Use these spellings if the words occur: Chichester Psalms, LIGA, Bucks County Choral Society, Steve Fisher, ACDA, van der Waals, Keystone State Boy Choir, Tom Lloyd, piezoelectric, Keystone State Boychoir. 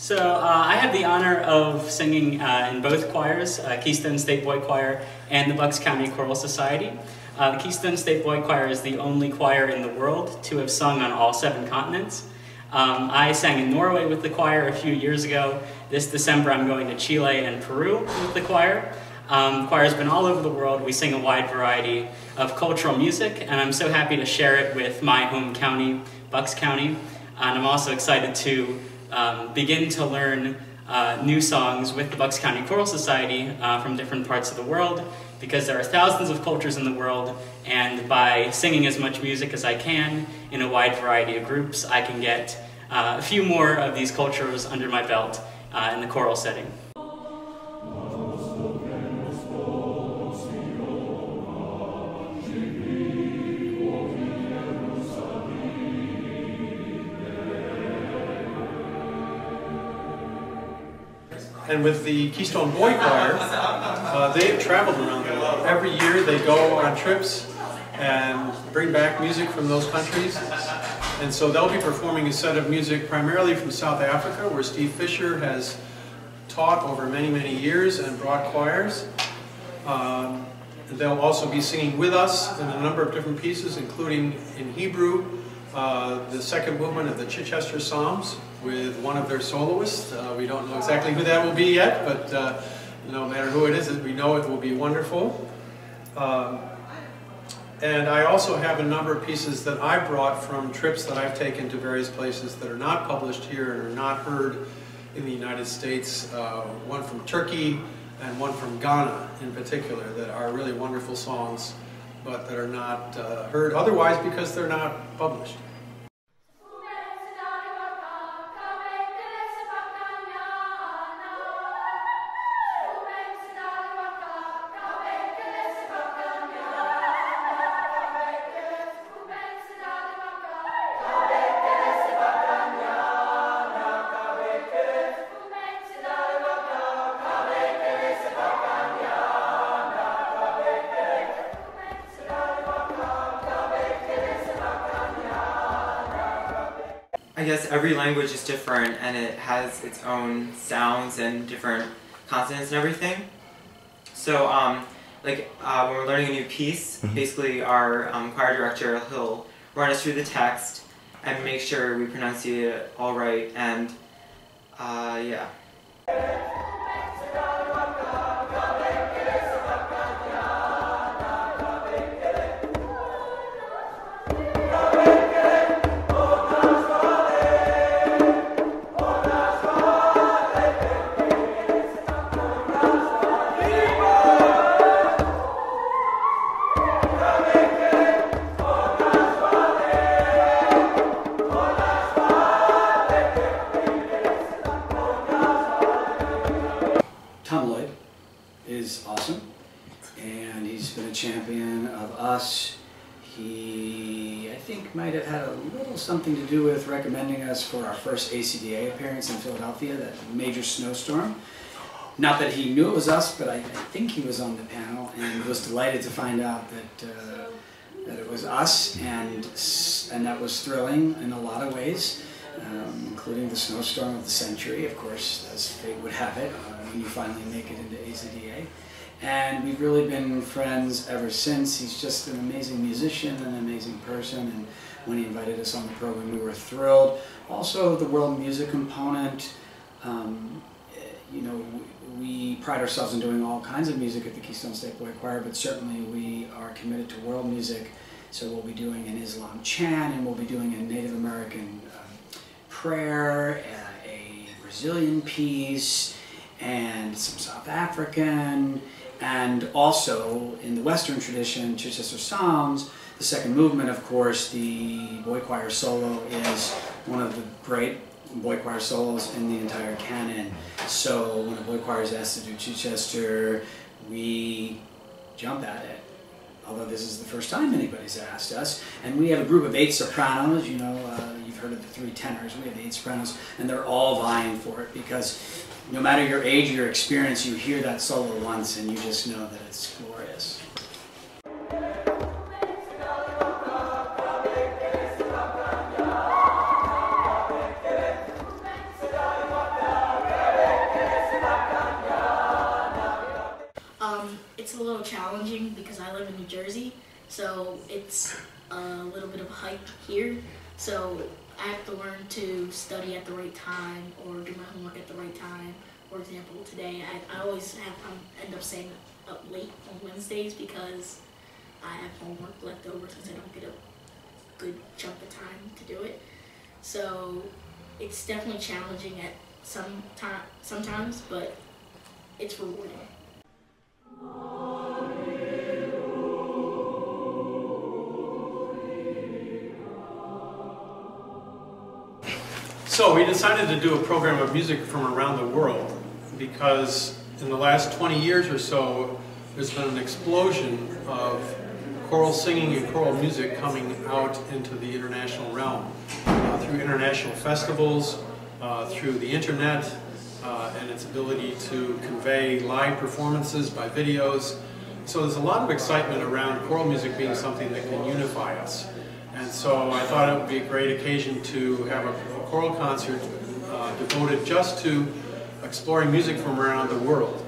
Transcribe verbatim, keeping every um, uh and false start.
So uh, I have the honor of singing uh, in both choirs, uh, Keystone State Boy Choir and the Bucks County Choral Society. Uh, the Keystone State Boy Choir is the only choir in the world to have sung on all seven continents. Um, I sang in Norway with the choir a few years ago. This December I'm going to Chile and Peru with the choir. Um, the choir has been all over the world. We sing a wide variety of cultural music, and I'm so happy to share it with my home county, Bucks County. And I'm also excited to um, begin to learn uh, new songs with the Bucks County Choral Society uh, from different parts of the world, because there are thousands of cultures in the world, and by singing as much music as I can in a wide variety of groups, I can get uh, a few more of these cultures under my belt uh, in the choral setting. And with the Keystone Boy Choir, uh, they have traveled around the world. Every year they go on trips and bring back music from those countries. And so they'll be performing a set of music primarily from South Africa, where Steve Fisher has taught over many, many years and brought choirs. Um, they'll also be singing with us in a number of different pieces, including in Hebrew, uh, the second movement of the Chichester Psalms, with one of their soloists. Uh, we don't know exactly who that will be yet, but uh, no matter who it is, we know it will be wonderful. Um, and I also have a number of pieces that I brought from trips that I've taken to various places that are not published here and are not heard in the United States. Uh, one from Turkey and one from Ghana in particular, that are really wonderful songs, but that are not uh, heard otherwise because they're not published. I guess every language is different, and it has its own sounds and different consonants and everything. So, um, like, uh, when we're learning a new piece, mm-hmm. basically our um, choir director, he'll run us through the text and make sure we pronounce it all right, and, uh, yeah. Tom Lloyd is awesome, and he's been a champion of us. He, I think, might have had a little something to do with recommending us for our first A C D A appearance in Philadelphia, that major snowstorm. Not that he knew it was us, but I, I think he was on the panel and was delighted to find out that, uh, that it was us, and, and that was thrilling in a lot of ways. Um, including the snowstorm of the century, of course, as fate would have it, uh, when you finally make it into A C D A. And we've really been friends ever since. He's just an amazing musician, an amazing person, and when he invited us on the program, we were thrilled. Also, the world music component, um, you know, we pride ourselves in doing all kinds of music at the Keystone State Boy Choir, but certainly we are committed to world music, so we'll be doing an Islam chant, and we'll be doing a Native American uh, prayer, uh, a Brazilian piece, and some South African, and also in the Western tradition, Chichester Psalms, the second movement, of course, the boy choir solo is one of the great boy choir solos in the entire canon. So when a boy choir is asked to do Chichester, we jump at it. Although this is the first time anybody's asked us. And we have a group of eight sopranos, you know, uh, you've heard of the three tenors, we have eight sopranos, and they're all vying for it, because no matter your age or your experience, you hear that solo once and you just know that it's glorious. it's a little bit of a hike here, so I have to learn to study at the right time or do my homework at the right time. For example, today I, I always have I end up staying up late on Wednesdays because I have homework left over since I don't get a good chunk of time to do it. So it's definitely challenging at some time sometimes, but it's rewarding. So we decided to do a program of music from around the world because in the last twenty years or so there's been an explosion of choral singing and choral music coming out into the international realm uh, through international festivals, uh, through the internet uh, and its ability to convey live performances by videos. So there's a lot of excitement around choral music being something that can unify us. And so I thought it would be a great occasion to have a, a choral concert uh, devoted just to exploring music from around the world.